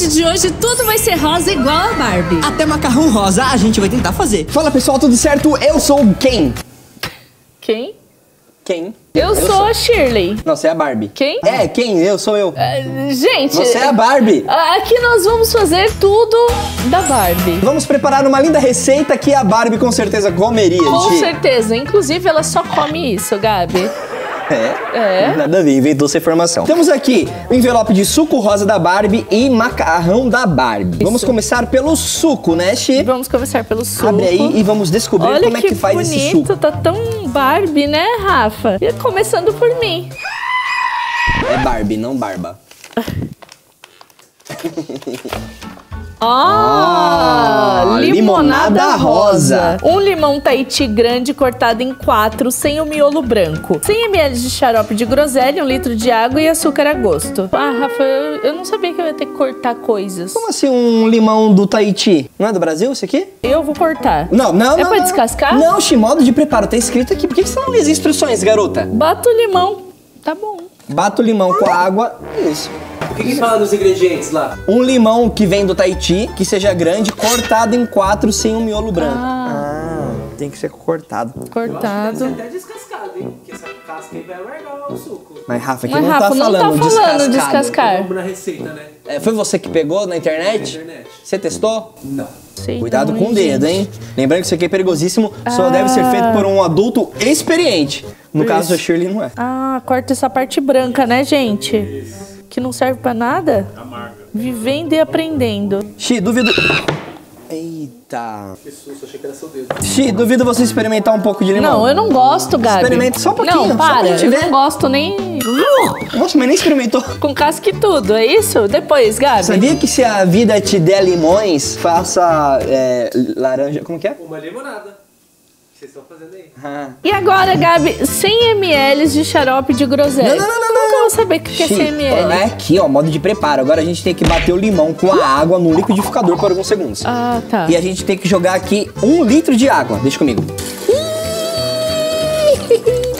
vídeo de hoje tudo vai ser rosa igual a Barbie. Até macarrão rosa a gente vai tentar fazer. Fala pessoal, tudo certo? Eu sou quem? Quem? Quem? Eu sou a Shirley. Não, você é a Barbie. Quem? É, quem? Eu sou eu. Gente... Você é a Barbie. Aqui nós vamos fazer tudo da Barbie. Vamos preparar uma linda receita que a Barbie com certeza comeria. Com certeza. Inclusive, ela só come isso, Gabi. É? Nada a ver, inventou essa informação. Temos aqui o envelope de suco rosa da Barbie e macarrão da Barbie. Isso. Vamos começar pelo suco, né, Chi? Vamos começar pelo suco. Abre aí e vamos descobrir como é que faz bonito, esse suco. Tá tão Barbie, né, Rafa? E começando por mim. É Barbie, não Barba. Limonada rosa. Um limão Tahiti grande cortado em 4, sem o miolo branco. 100 ml de xarope de groselha, 1 litro de água e açúcar a gosto. Ah, Rafa, eu não sabia que eu ia ter que cortar coisas. Como assim um limão do Tahiti? Não é do Brasil isso aqui? Eu vou cortar. Não. É pra descascar? Não, modo de preparo, tá escrito aqui. Por que você não lê as instruções, garota? Bata o limão. Tá bom. Bata o limão com a água. Isso. O que fala dos ingredientes lá? Um limão que vem do Tahiti, que seja grande, cortado em 4, sem o miolo branco. Tem que ser cortado. Cortado. Eu acho que deve ser até descascado, hein? Porque essa casca aí vai largar o suco. Mas Rafa, aqui não tá falando descascado. Descascar. Na receita, né? É, foi você que pegou na internet? Na internet. Você testou? Não. Sei Cuidado não, com o dedo, hein? Lembrando que isso aqui é perigosíssimo, só deve ser feito por um adulto experiente. No caso, a Shirley não é. Corta essa parte branca, né, gente? Isso. Que não serve pra nada? Vivendo e aprendendo. Xi, duvido... Eita... Jesus, achei que era seu dedo. Xi, duvido você experimentar um pouco de limão. Não, eu não gosto, Gabi. Experimenta só um pouquinho. Não, para. Eu não gosto nem... Nossa, mas nem experimentou. Com casca e tudo, é isso? Depois, Gabi. Sabia que se a vida te der limões, faça laranja... Como que é? Uma limonada. O que vocês estão fazendo aí? E agora, Gabi, 100 ml de xarope de groselha. Não. Como eu vou saber o que é 100 ml? É aqui, ó, modo de preparo. Agora a gente tem que bater o limão com a água no liquidificador por alguns segundos. Tá. E a gente tem que jogar aqui 1 litro de água. Deixa comigo.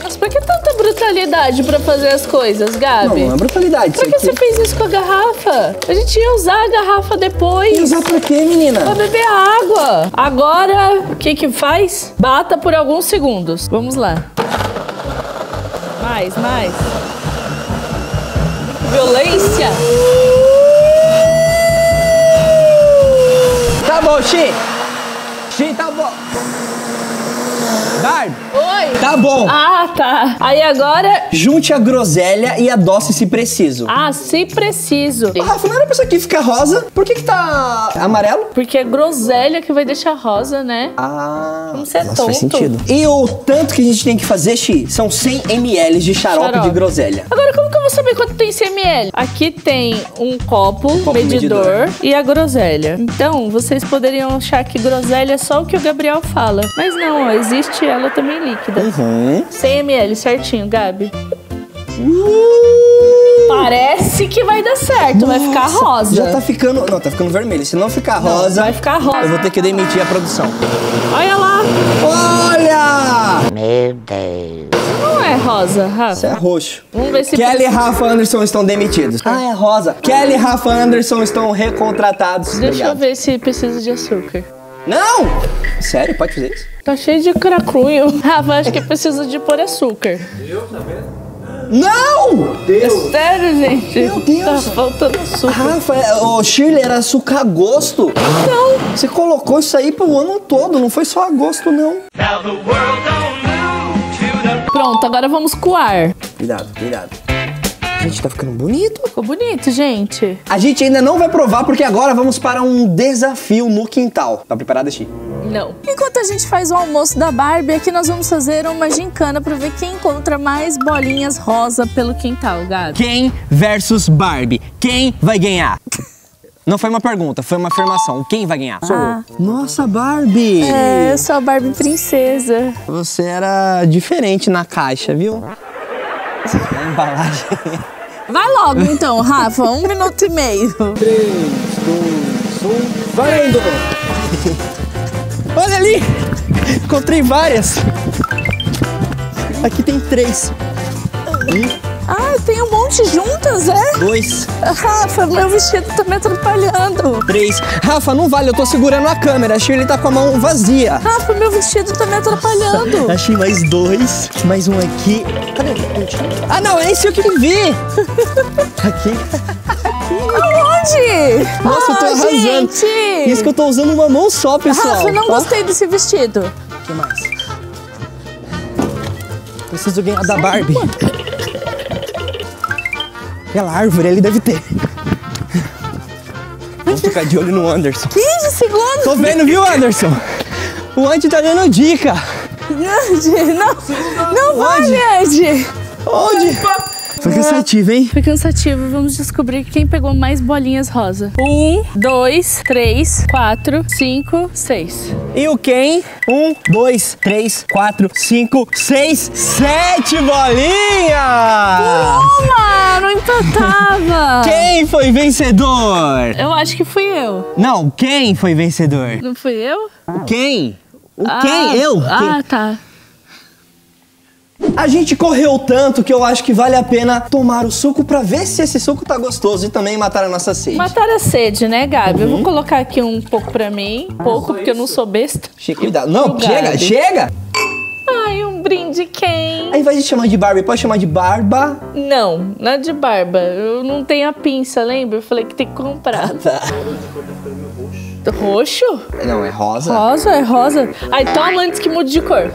Mas por que tanta brutalidade pra fazer as coisas, Gabi? Não é brutalidade. Por que você fez isso com a garrafa? A gente ia usar a garrafa depois. Ia usar pra quê, menina? Pra beber a água. Agora, o que faz? Bata por alguns segundos. Vamos lá. Mais. Violência. Tá bom, Xi, tá bom. Barbie. Oi. Tá bom. Tá. Aí agora... Junte a groselha e adoce se preciso. Se preciso. Rafa, não era pra isso aqui ficar rosa? Por que tá amarelo? Porque é groselha que vai deixar rosa, né? Como você é tonto. Faz sentido. E o tanto que a gente tem que fazer, Xi, são 100 ml de xarope de groselha. Agora, como que eu vou saber quanto tem 100 ml? Aqui tem um copo, medidor e a groselha. Então, vocês poderiam achar que groselha é só o que o Gabriel fala. Mas não, existe ela também líquida. 100 ml certinho, Gabi. Parece que vai dar certo. Nossa, vai ficar rosa. Já tá ficando... Não, tá ficando vermelho. Se não ficar rosa... Vai ficar rosa. Eu vou ter que demitir a produção. Olha lá. Olha! Meu Deus. Não é rosa, Rafa. Isso é roxo. Vamos ver se... Kelly e Rafa Anderson estão demitidos. É rosa. Kelly e Rafa Anderson estão recontratados. Deixa eu ver se precisa de açúcar. Não! Sério? Pode fazer isso? Tá cheio de cracunho. Rafa, acho que precisa de pôr açúcar. Eu, tá vendo? Não! Meu Deus! É sério, gente. Meu Deus! Tá faltando açúcar. Rafa, Shirley, era açúcar a gosto. Não! Você colocou isso aí pro ano todo, não foi só a gosto, não. Pronto, agora vamos coar. Cuidado. Gente, tá ficando bonito. Ficou bonito, gente. A gente ainda não vai provar, porque agora vamos para um desafio no quintal. Tá preparada, Xi? Não. Enquanto a gente faz o almoço da Barbie, aqui nós vamos fazer uma gincana pra ver quem encontra mais bolinhas rosa pelo quintal, Gabi. Quem versus Barbie? Quem vai ganhar? Não foi uma pergunta, foi uma afirmação. Quem vai ganhar? Sou eu. Nossa, Barbie! Eu sou a Barbie princesa. Você era diferente na caixa, viu? A embalagem. Vai logo então, Rafa. 1 minuto e meio. 3, 2, 1. Valendo! Olha ali! Encontrei várias. Aqui tem 3. Ah, tem um monte juntas, é? 2. Rafa, meu vestido tá me atrapalhando. 3. Rafa, não vale, eu tô segurando a câmera. A Shirley tá com a mão vazia. Rafa, meu vestido tá me atrapalhando. Nossa, achei mais 2. Mais um aqui. Cadê? Ah, não, esse eu que vi. Aqui. Aonde? Nossa, eu tô arrasando. Gente. Isso que eu tô usando uma mão só, pessoal. Rafa, eu não gostei desse vestido. O que mais? Preciso ganhar da Barbie. Aquela árvore ali deve ter. Vamos ficar de olho no Anderson. 15 segundos. Tô vendo, viu, Anderson? O Andy tá dando dica. Andy, não vale, Andy. Onde? Foi cansativo, hein? Foi cansativo. Vamos descobrir quem pegou mais bolinhas rosa. 1, 2, 3, 4, 5, 6. E o quem? 1, 2, 3, 4, 5, 6, 7 bolinhas! Uma! Não empatava! Quem foi vencedor? Eu acho que fui eu. Não, quem foi vencedor? Não fui eu? O quem? Eu? Ah, tá. A gente correu tanto que eu acho que vale a pena tomar o suco pra ver se esse suco tá gostoso e também matar a nossa sede. Matar a sede, né, Gabi? Eu vou colocar aqui um pouco pra mim, pouco, porque eu não sou besta. Cuidado. Não, chega, chega! Ai, um brinde quem? Ao invés de chamar de Barbie, pode chamar de Barba? Não, não é de Barba. Eu não tenho a pinça, lembra? Eu falei que tem que comprar. Ah, tá. Roxo? Não, é rosa. Rosa, é rosa. Ai, toma antes que mude de cor.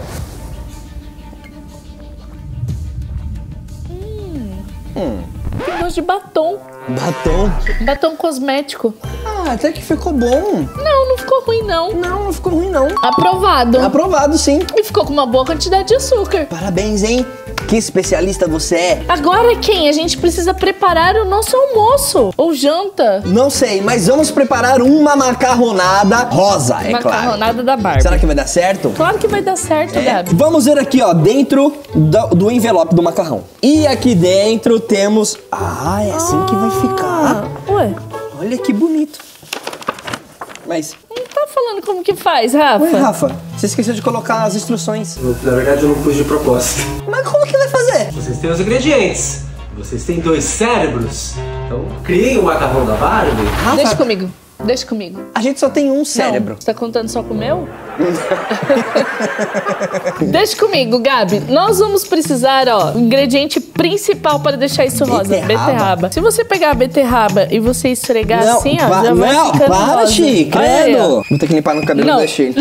Tem gosto de batom. Batom? Batom cosmético. Ah, até que ficou bom. Não, não ficou ruim, não. Não, não ficou ruim, não. Aprovado. Aprovado, sim. E ficou com uma boa quantidade de açúcar. Parabéns, hein? Que especialista você é. Agora, quem? A gente precisa preparar o nosso almoço ou janta. Não sei, mas vamos preparar uma macarronada rosa, é claro. Macarronada da Barbie. Será que vai dar certo? Claro que vai dar certo, Gabi. Vamos ver aqui, ó, dentro do envelope do macarrão. E aqui dentro temos... Ah, é assim que vai ficar. Ué. Olha que bonito. Mas... Tá falando como que faz, Rafa? Ué, Rafa, você esqueceu de colocar as instruções. Na verdade, eu não pus de propósito. Mas como que vai fazer? Vocês têm os ingredientes. Vocês têm 2 cérebros. Então, criem o macarrão da Barbie. Rafa, deixa comigo, deixa comigo. A gente só tem um cérebro. Não, você tá contando só com o meu? Deixa comigo, Gabi. Nós vamos precisar, ó, ingrediente principal para deixar isso rosa. Beterraba. Se você pegar a beterraba e você esfregar assim, ó, já vai ficando rosa. Para, Chi, credo. Vou ter que limpar no cabelo da Chi.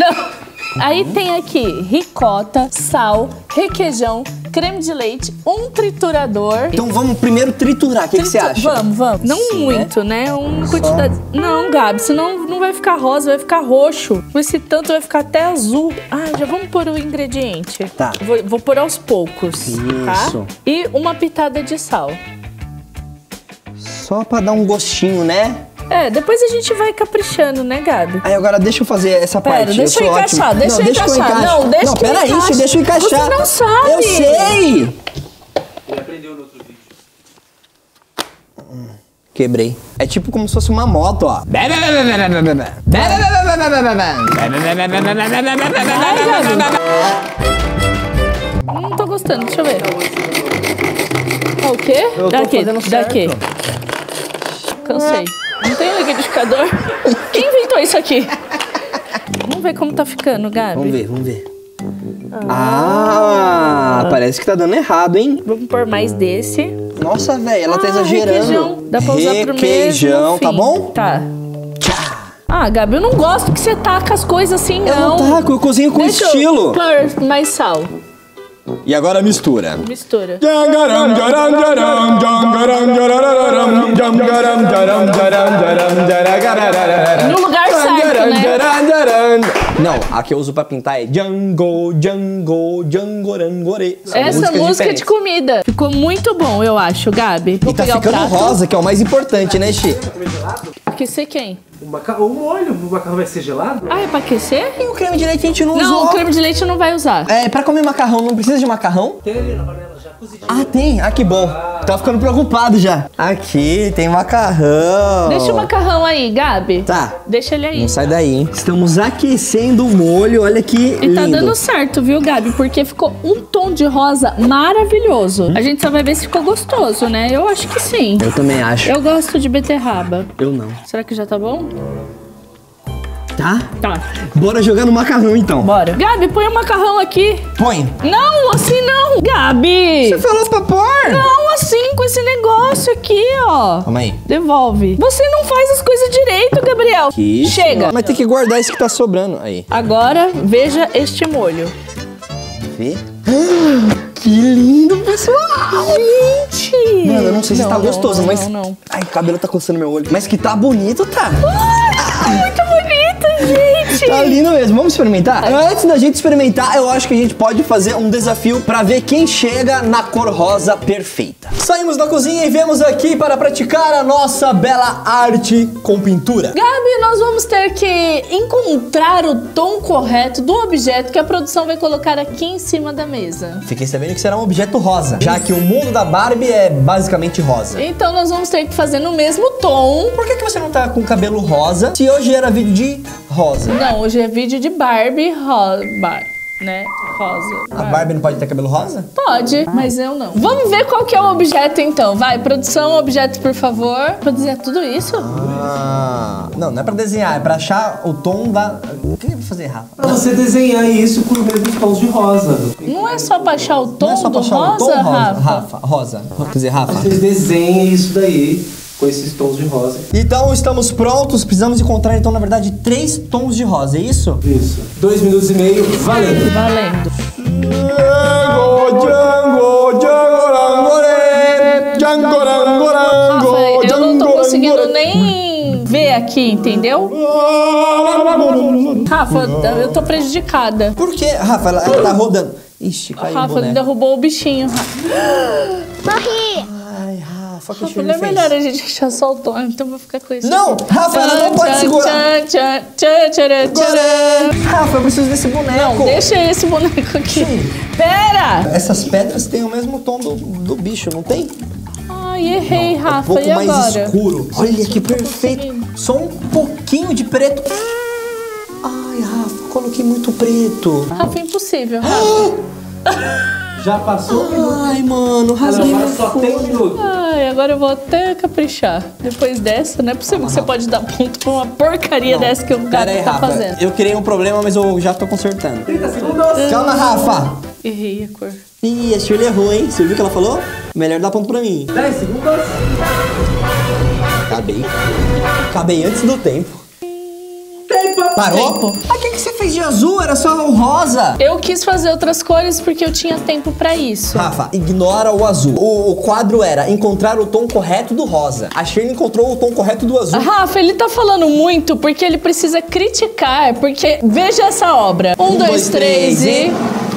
Aí tem aqui ricota, sal, requeijão, creme de leite, um triturador. Então vamos primeiro triturar, o que você acha? Vamos. Não sim, muito, né? Uma quantidade... Não, Gabi, senão não vai ficar rosa, vai ficar roxo. Com esse tanto vai ficar até azul. Ah, já vamos pôr o ingrediente. Tá. Vou pôr aos poucos, tá? E uma pitada de sal. Só pra dar um gostinho, né? É, depois a gente vai caprichando, né, Gabi? Aí agora deixa eu fazer essa parte. Deixa eu encaixar, Não, deixa eu encaixar. Não, peraí, isso, deixa eu encaixar. Você não sabe. Eu sei. Ele aprendeu no outro vídeo. Quebrei. É tipo como se fosse uma moto, ó. Não tô gostando, deixa eu ver. O quê? Daqui. Cansei. Não tem liquidificador? Quem inventou isso aqui? Vamos ver como tá ficando, Gabi. Vamos ver. Ah, parece que tá dando errado, hein? Vamos pôr mais desse. Nossa, velho, ela tá exagerando. Requeijão. Dá pra usar pro mesmo requeijão, tá bom? Tá. Ah, Gabi, eu não gosto que você taca as coisas assim, não. Eu não taco, eu cozinho com estilo. Deixa eu pôr mais sal. E agora mistura. Mistura. No lugar certo, né? Não, a que eu uso pra pintar é Django, Django, Django, Rangore. Essa música é de comida. Ficou muito bom, eu acho, Gabi. E tá ficando rosa, que é o mais importante, né, Chi? Aquecer quem? O molho, o macarrão vai ser gelado? Ah, é pra aquecer? E o creme de leite a gente não usou. Não, o creme de leite não vai usar. É, pra comer macarrão, não precisa de macarrão? Tem ali na panela já. Ah, tem? Ah, que bom. Tava ficando preocupado já. Aqui tem macarrão. Deixa o macarrão aí, Gabi. Tá. Deixa ele aí. Não sai daí, hein? Estamos aquecendo o molho, olha que lindo. E tá dando certo, viu, Gabi? Porque ficou um tom de rosa maravilhoso. A gente só vai ver se ficou gostoso, né? Eu acho que sim. Eu também acho. Eu gosto de beterraba. Eu não. Será que já tá bom? Tá? Tá. Bora jogar no macarrão, então. Bora. Gabi, põe o macarrão aqui. Põe. Não, assim não. Gabi. Você falou pra pôr? Não, assim, com esse negócio aqui, ó. Calma aí. Devolve. Você não faz as coisas direito, Gabriel. Que isso? Chega. Mas tem que guardar isso que tá sobrando aí. Agora, veja este molho. Vê? Que lindo, pessoal! Gente! Mano, eu não sei se tá gostoso, mas... Não, não. Ai, o cabelo tá coçando meu olho. Mas que tá bonito, tá? Muito bonito, gente! Tá lindo mesmo. Vamos experimentar? Ai. Antes da gente experimentar, eu acho que a gente pode fazer um desafio pra ver quem chega na cor rosa perfeita. Saímos da cozinha e viemos aqui para praticar a nossa bela arte com pintura. Gabi, nós vamos ter que encontrar o tom correto do objeto que a produção vai colocar aqui em cima da mesa. Fiquei sabendo que será um objeto rosa, já que o mundo da Barbie é basicamente rosa. Então nós vamos ter que fazer no mesmo tom. Por que que você não tá com cabelo rosa se hoje era vídeo de rosa? Não, hoje é vídeo de Barbie rosa, né? Rosa. A Barbie não pode ter cabelo rosa? Pode, mas eu não. Vamos ver qual que é o objeto então. Vai, produção, objeto, por favor. Pra desenhar tudo isso? Ah, não, não é pra desenhar, é pra achar o tom da... O que eu vou fazer errado? Pra você desenhar isso com os mesmos tons de rosa. Não é só pra achar o tom do rosa, Rafa? Não é só pra achar o tom, Rafa. Quer dizer, Rafa. Você desenha isso daí com esses tons de rosa. Então estamos prontos, precisamos encontrar então na verdade 3 tons de rosa, é isso? Isso. 2 minutos e meio, valendo! Valendo! Django, Django, Django, Django, Django, Django, eu não tô conseguindo nem ver aqui, entendeu? Rafa, eu tô prejudicada. Por quê? Rafa, ela tá rodando. Ixi, caiu o boneco. Rafa derrubou o bichinho. Morri! Ai, Rafa. Rafa, não é melhor a gente achar só o tom, então vou ficar com isso. Não, Rafa, ela não pode segurar. Rafa, eu preciso desse boneco. Não, deixa esse boneco aqui. Sim. Pera! Essas pedras têm o mesmo tom do bicho, não tem? Ai, errei, não, Rafa, e agora? Um pouco mais escuro. Olha que perfeito. Só um pouquinho de preto. Ai, Rafa, coloquei muito preto. Rafa, impossível, Rafa. Já passou? Ai, mano, rasguei meu fone. Ai, agora eu vou até caprichar. Depois dessa, não é possível que você pode dar ponto pra uma porcaria dessa que o cara tá fazendo. Eu criei um problema, mas eu já tô consertando. 30 segundos. Calma, Rafa. Errei a cor. Ih, a Shirley errou, hein? Você viu o que ela falou? Melhor dar ponto pra mim. 10 segundos. Acabei. Acabei antes do tempo. Parou? Tempo. Ah, o que você fez de azul? Era só o rosa. Eu quis fazer outras cores porque eu tinha tempo pra isso. Rafa, ignora o azul. O quadro era encontrar o tom correto do rosa. A Shirley encontrou o tom correto do azul. Rafa, ele tá falando muito porque ele precisa criticar, porque veja essa obra. 1, 2, 3 e...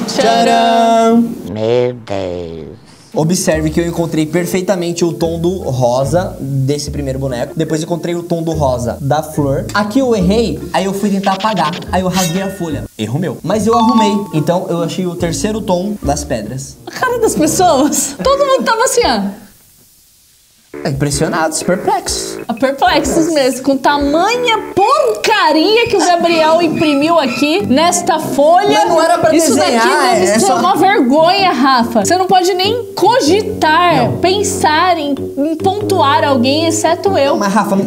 Tcharam! Meu Deus. Observe que eu encontrei perfeitamente o tom do rosa desse primeiro boneco. Depois encontrei o tom do rosa da flor. Aqui eu errei, aí eu fui tentar apagar. Aí eu rasguei a folha. Erro meu. Mas eu arrumei. Então eu achei o terceiro tom das pedras. A cara das pessoas. Todo mundo tava assim, ó. Impressionados, perplexos. Perplexos mesmo, com tamanha porcaria que o Gabriel imprimiu aqui nesta folha. Mas não era pra desenhar. Isso daqui deve ser uma vergonha, Rafa. Você não pode nem cogitar, pensar em pontuar alguém, exceto eu. Não, mas Rafa,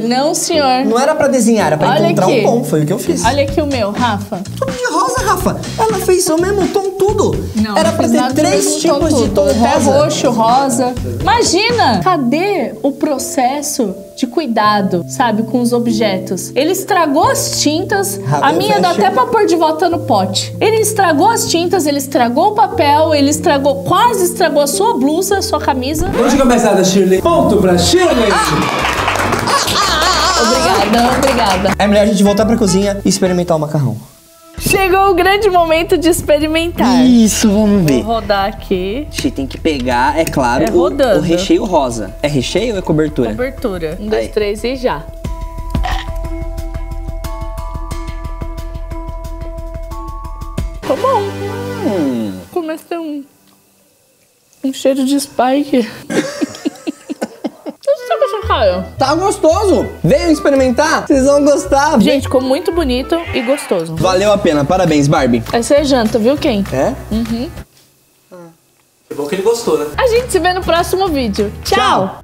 não, senhor. Não era pra desenhar, era pra encontrar um tom, foi o que eu fiz. Olha aqui o meu, Rafa. Tudo de rosa, Rafa. Ela fez o mesmo tom tudo. Não, era pra ter 3 tipos de tom rosa. Até roxo, rosa. Imagina! Cadê o processo de cuidado, sabe, com os objetos? Ele estragou as tintas. A minha dá até pra pôr de volta no pote. Ele estragou as tintas, ele estragou o papel, ele estragou, quase estragou a sua blusa, a sua camisa. Vamos começar da Shirley. Ponto pra Shirley! Obrigada, obrigada. É melhor a gente voltar pra cozinha e experimentar o macarrão. Chegou o grande momento de experimentar. Isso, vamos ver. Vou rodar aqui. A gente tem que pegar, é claro, o recheio rosa. É recheio ou é cobertura? Cobertura. 1, 2, 3 e já. Ficou bom. Começou um. Um cheiro de Spike. Tá gostoso! Venham experimentar, vocês vão gostar. Gente, ficou muito bonito e gostoso. Valeu a pena, parabéns, Barbie. Essa é janta, viu, Ken? É? Uhum. É bom que ele gostou, né? A gente se vê no próximo vídeo. Tchau!